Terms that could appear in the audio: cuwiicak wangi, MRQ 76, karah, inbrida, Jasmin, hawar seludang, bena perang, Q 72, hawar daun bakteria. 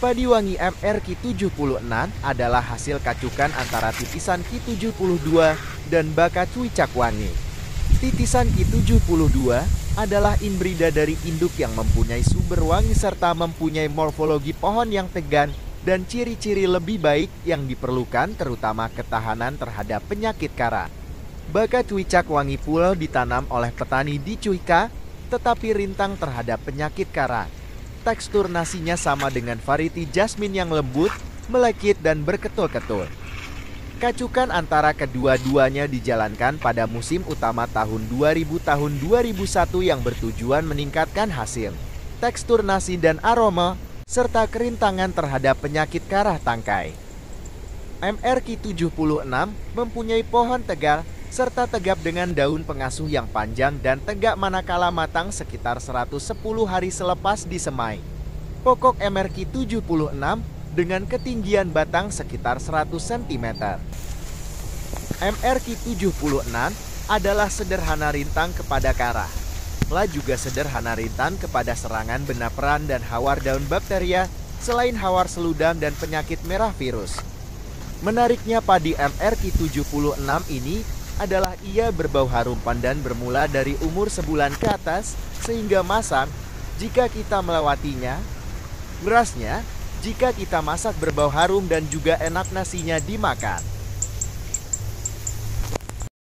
Padi wangi MRQ 76 adalah hasil kacukan antara titisan Q 72 dan baka cuwiicak wangi. Titisan Q 72 adalah inbrida dari induk yang mempunyai sumber wangi serta mempunyai morfologi pohon yang tegan dan ciri-ciri lebih baik yang diperlukan terutama ketahanan terhadap penyakit kara. Baka cuwiicak wangi pula ditanam oleh petani di Cuika, tetapi rintang terhadap penyakit kara. Tekstur nasinya sama dengan varieti Jasmin yang lembut, melekit dan berketul-ketul. Kacukan antara kedua-duanya dijalankan pada musim utama tahun 2000–2001 yang bertujuan meningkatkan hasil, tekstur nasi dan aroma, serta kerintangan terhadap penyakit karah tangkai. MRQ 76 mempunyai pohon tegal, serta tegap dengan daun pengasuh yang panjang dan tegak manakala matang sekitar 110 hari selepas disemai. Pokok MRQ 76 dengan ketinggian batang sekitar 100 cm. MRQ 76 adalah sederhana rintang kepada karah. La juga sederhana rentan kepada serangan bena peran dan hawar daun bakteria, selain hawar seludang dan penyakit merah virus. Menariknya padi MRQ 76 ini adalah ia berbau harum pandan bermula dari umur sebulan ke atas sehingga masam jika kita melewatinya. Berasnya jika kita masak berbau harum dan juga enak nasinya dimakan.